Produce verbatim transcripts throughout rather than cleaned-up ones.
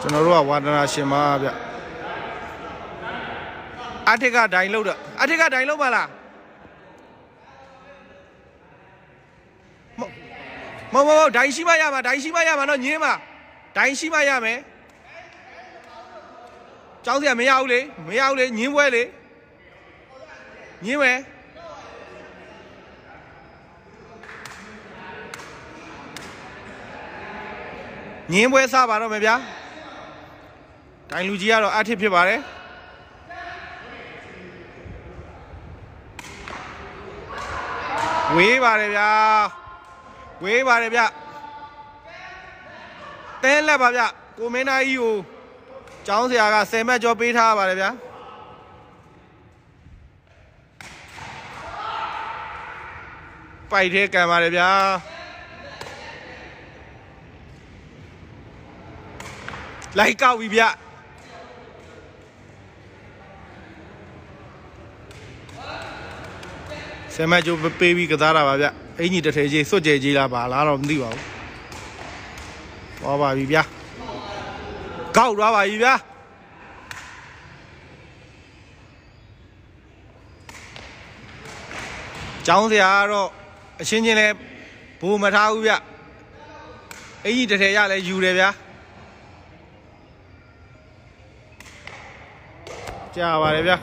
ကျွန်တော်တို့ကဝါဒနာရှင်ပါဗျအထက်ကဒိုင်လောက်တော့အထက်ကဒိုင်လောက်ပါလားမမမဒိုင်ရှိမရပါဒိုင်ရှိမရပါတော့ညင်းပါဒိုင်ရှိမရမယ်ကြောက်စရာမရဘူးလေမရဘူးလေညင်းပွဲလေညင်းမယ်ညင်းပွဲစားပါတော့မယ်ဗျာဒိုင်လူကြီးကတော့အထစ်ဖြစ်ပါတယ်ဝေးပါတယ်ဗျာဝေးပါတယ်ဗျတဲလက်ပါဗျကိုမင်းသားကြီးကိုကျောင်းဆရာကဆယ်မက်ကျော်ပေးထားပါတယ်ဗျာပိုက်ထဲကံပါတယ်ဗျာလိုက်ကောက်ပြီဗျဆယ်မက်ကျော်ပေးပြီးကစားတာပါဗျအင်ကြီးတထဲကြီးစွတ်ကြဲကြီးလားပါလားတော့မသိပါဘူး။ပေါ်ပါပြီဗျာ။ကောက်သွားပါပြီဗျာ။ကျောင်းဆရာကတော့အချင်းချင်းလဲဘိုးမထားဘူးဗျ။အင်ကြီးတထဲရလဲယူတယ်ဗျာ။ကြာပါတယ်ဗျာ။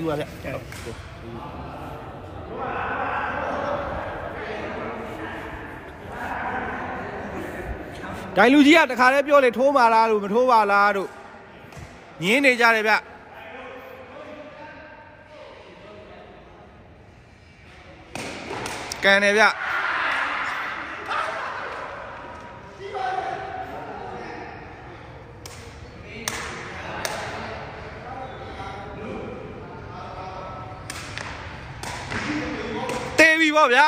ဇူးပါဗျဒိုင်လူကြီးကတခါတည်းပြောလေထိုးပါလားလို့မထိုးပါလားလို့ညင်းနေကြတယ်ဗျကန်တယ်ဗျတေးပြီပေါ့ဗျာ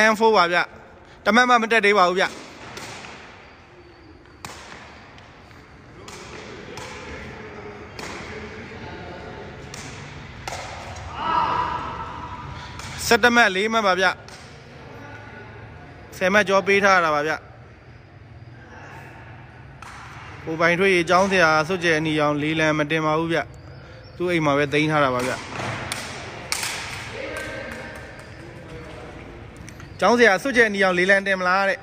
တန်ဖိုးပါဗျတမတ်မမတက်သေးပါဘူးဗျစက်တမတ်လေးမတ်ပါဗျဆယ်မတ်ကြောပေးထားတာပါဗျဟိုပိုင်ထွေးရေကြောင်းစရာစွတ်ကျဲအနီရောင်လေးလံမတင်ပါဘူးဗျသူ့အိမ်မှာပဲသိမ်းထားတာပါဗျကျောင်းဆရာစွတ်ကျဲအနီရောင်လေးလံတင်မလားတဲ့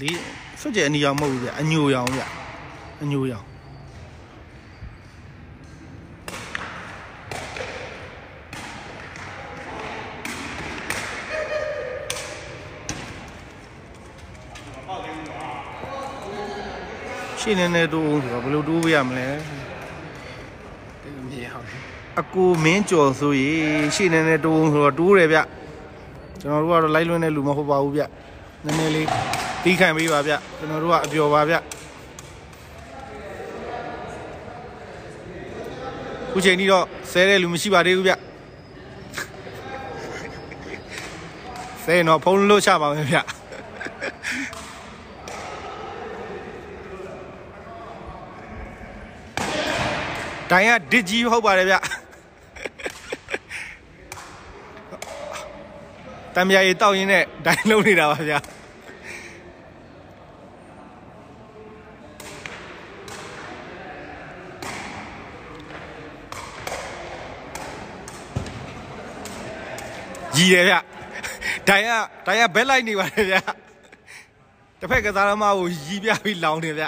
လေးစွတ်ကျဲအနီရောင်မဟုတ်ဘူးဗျအညိုရောင်ဗျအညိုရောင်ရှင်းနေနေတူဆိုဘယ်လိုတူပြရမလဲအကူမင်းကြော်ဆိုရေရှင်းနေနေတူဆိုတော့တူတယ်ဗျကျွန်တော်တို့ကတော့လိုက်လွင်တဲ့လူမဟုတ်ပါဘူးဗျနည်းနည်းလေးတီးခံပေးပါဗျကျွန်တော်တို့ကအပျော်ပါဗျခုချိန်ကြီးတော့ဆဲတဲ့လူမရှိပါသေးဘူးဗျဆဲတော့ဖုန်းလို့ချပါမယ်ဗျတိုင်ကဒစ်ကြီးဟုတ်ပါတယ်ဗျတံမြာရေတောက်ရင်းနဲ့ဒိုင်လုံးနေတာပါဗျာကြီးတယ်ဗျဒိုင်ကဒိုင်ကဘက်လိုက်နေပါတယ်ဗျာတစ်ဖက်ကစားသမားကိုကြီးပြပြီးလောင်းတယ်ဗျ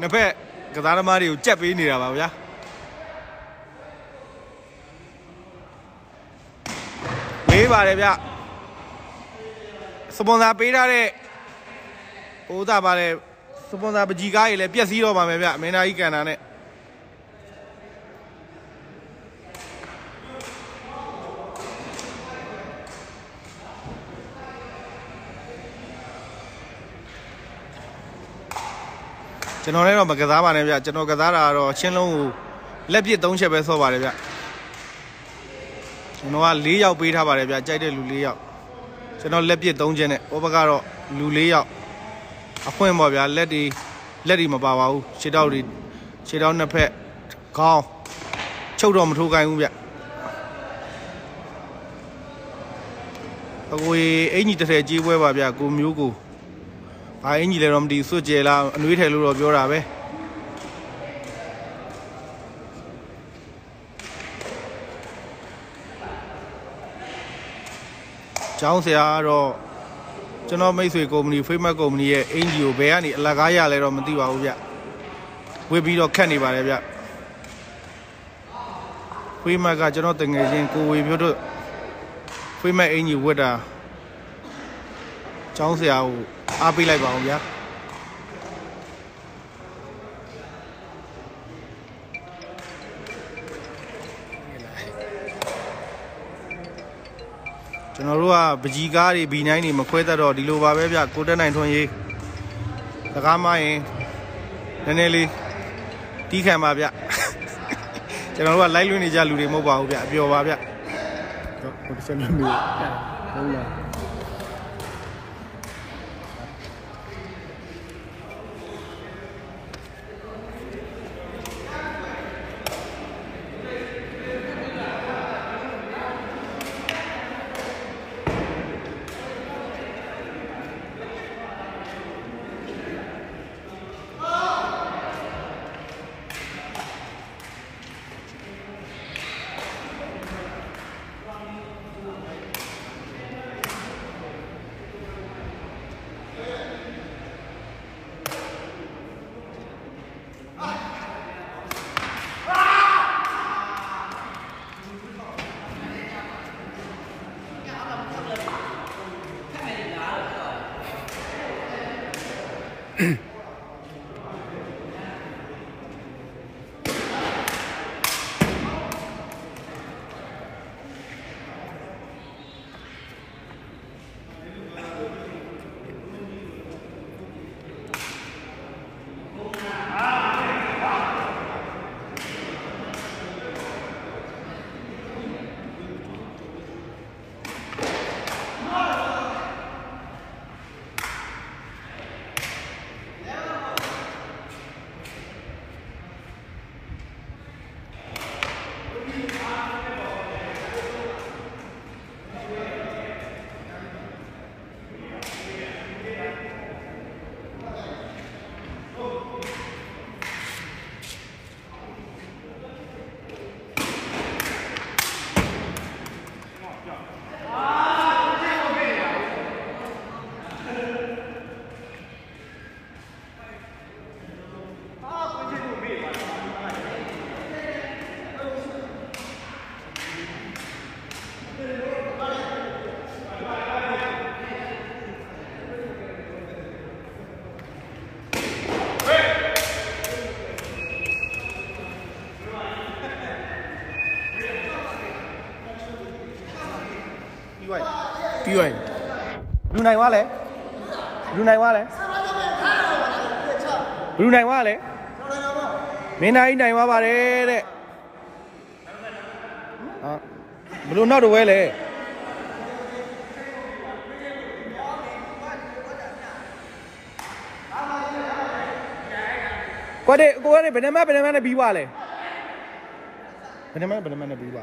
နှစ်ဖက်ကစားသမားတွေကိုကြက်ပေးနေတာပါဗျာပေးပါတယ်ဗျစပွန်ဆာပေးထားတဲ့ Oda vale, supongo que Giga y le piacido para me vea, me da ahí canane. Yo no le voy a dar para me yo no voy a dar a Chenlo, le pido un chepeso para me yo no voy a liar pira para me ya iré liar. Yo no le pido un chene, o para caro liar. Apoyo más bien, le di, le di más para abajo, chedao di, chedao no pe, cao, chudom tu cae un bien. Hoy hay ni te reí, voy para bien, como yo como. Ahí ni le damos diez la nueve lo robió ve. Chao se aro, yo no me soy como ni fui más como ni indio vea ni la calle le damos diez bajo ya. Fui viendo qué ni vale ya. Fui más que yo no tengo gente fui viendo, fui más indio vea. Chao se aro. Api lại vào không vậy? Cho nó luôn bị gà đi bị này mà quay ta rồi đi luôn vào bếp giờ cô đơn này thôi gì? Tất cả mọi nên này đi tí khai mà vậy? Cho nó luôn lấy luôn đi ra luôn đi mua vào vậy, biêu vào vậy. Brunei vale, Brunei vale, Brunei vale. Mira ahí no va vale. Ah, Brunei no vale. ¿Cuál es? ¿Cuál es? ¿Penema? ¿Penema no viva le? ¿Penema? ¿Penema no viva?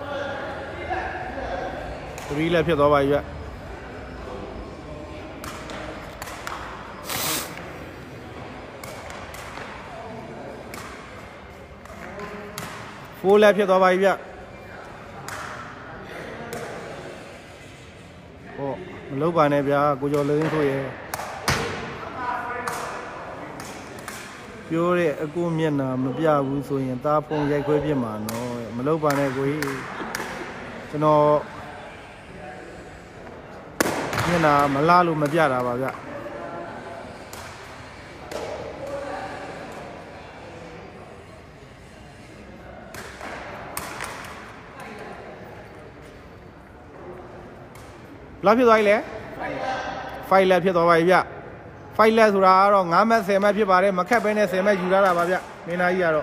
All right. Three lại phía đó bài vậy. Four lại phía đó bài vậy. Ô, lúc bài này bây giờ cô cho lớn thôi. Yo le hago mi nada, me pilla un sueño, está poniendo el cuello mano, me lo van a ir. No, mi nada, me la lo me pilla la vaga. ¿La pido ahí le? Faila pido ahí ya. Faila dura ahora, nada se me pide más que pene se me ayuda la babia, mira ahí ahora.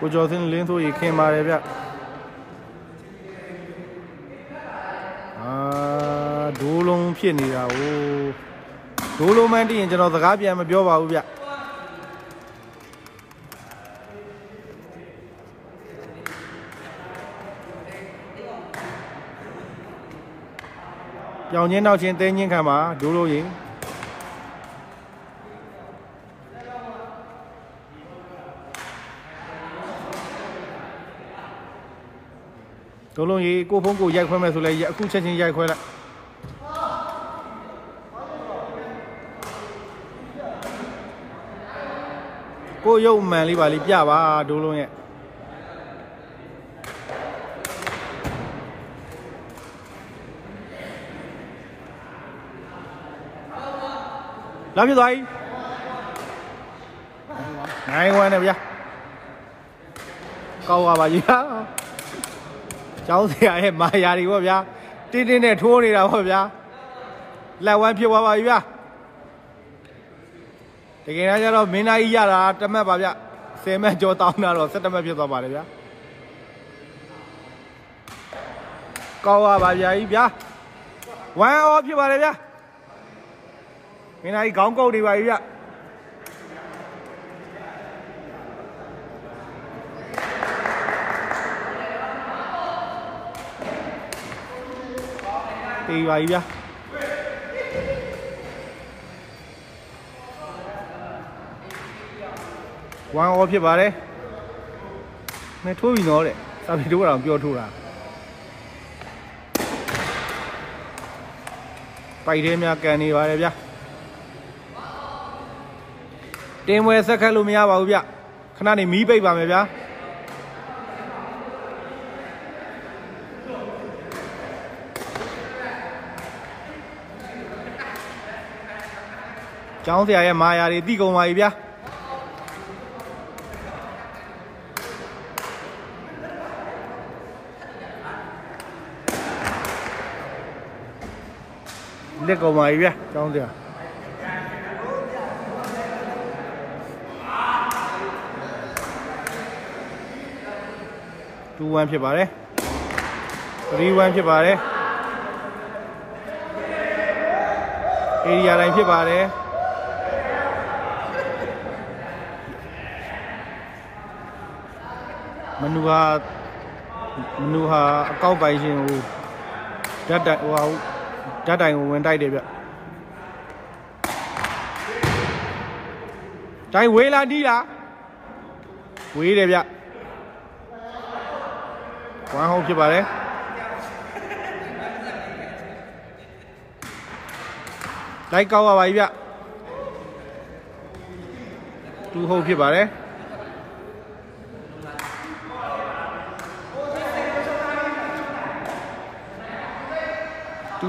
Pues yo tengo lindo y que madre vea. Ah, duro un pie ni ya. Dulu mandi yang jenuh tak habis, saya biar bawa dia. Yang ni nak cinta ni kan mah, dulu ini. Dulu ini, aku pun aku jai kau masuk lagi, aku cincin jai kau lah. Cô yêu mẹ đi bà đi bia bà đủ luôn nhé. Làm gì vậy? Này ngoài này bia. Câu à bà gì á? Cháu thì ai mà già đi quá bia. Tin tin này thua đi đâu quá bia. Lại quay phía qua bà gì bia. लेकिन आज यार मीना ही यार आठ में बाबा सेम है जो ताऊ ना रो सेट में भी तो बारे भैया कौवा बाबा ये भैया वहाँ और भी बारे भैया मीना ही गांव को डी बारे भैया डी बारे भैया Wang opi bare, me thui no le, sabi tu la yo tu la. Paide me acani bare ya. Temo esa calumia va ya, canani mi pay va me ya. Chao se haya maya de digo mai ya. Để cầu mày vậy, trong được. Two one phía bà đấy, three one phía bà đấy, area này phía bà đấy. Manuha, manuha câu bài gì u, đặt đặt u. Trái đại của mình đây đẹp vậy. Trái quế là đi là quế đẹp vậy. Quá không chứ bà đấy. Trái câu là vậy vậy. Tu không chứ bà đấy. Tú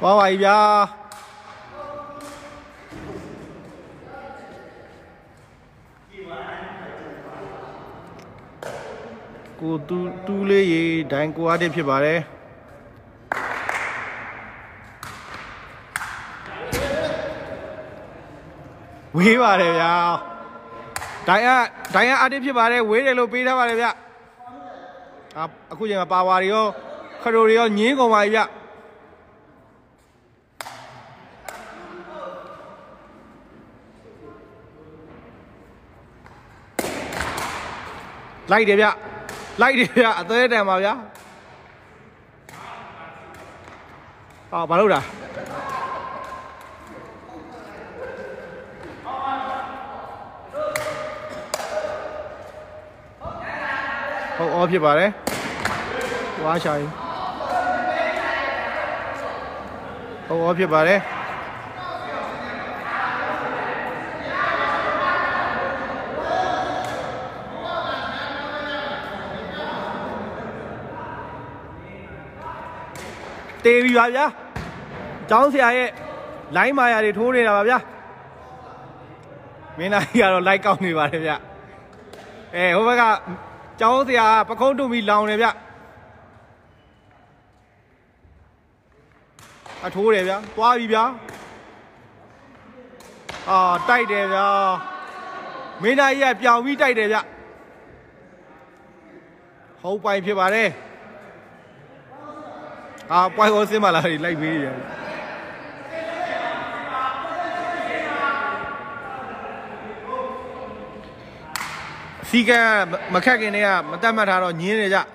Wow, ahí ya. Tú, tú le dan cuadra de pibare. Wey, vale ya. Daya, daya, a de pibare, wey, de lo pida vale ya. Ah, aquí ya me pavario, carorio, ni como ahí ya. Like de ya, like de ya, tới đây mà ya. Ờ, bà đâu rồi? Ô ô phía bà đấy. Quá trời. Ô ô phía bà đấy. Tivi vào nhá, cháu xe ấy lái mai à thì thú đi là vào nhá, mấy này giờ rồi lái công thì vào đấy nhá, ê hôm nay cả cháu xe à, bác không đủ mì lòng này nhá, à thú đấy nhá, qua đi nhá, à tay đấy nhá, mấy này giờ béo mì tay đấy nhá, hậu quay phía vào đây. Ah, pues vos se mala y la envidia. Sí que me cagué en ella, me está matando ni en ella.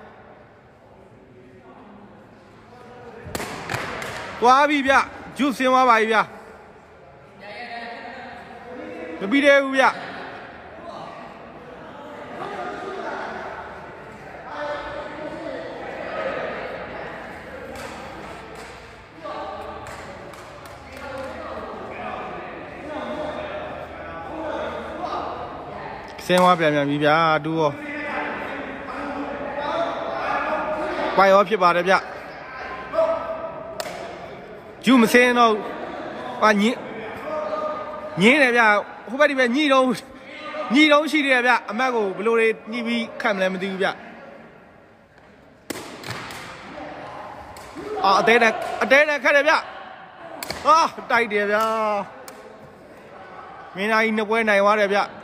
Guavi ya, yo se va a ir ya. Me pide ya. Se va a pelear mi vida, duro. Vaya opción para ya. Yo me sé no, para ni, ni de ya, ¿cómo diría ni lo, ni lo si de ya, a mí algo, pero de ni vi cámara me digo ya. Ah, de la, de la cara ya. Ah, de la ya. Mira, ahí no puede nadie más ya.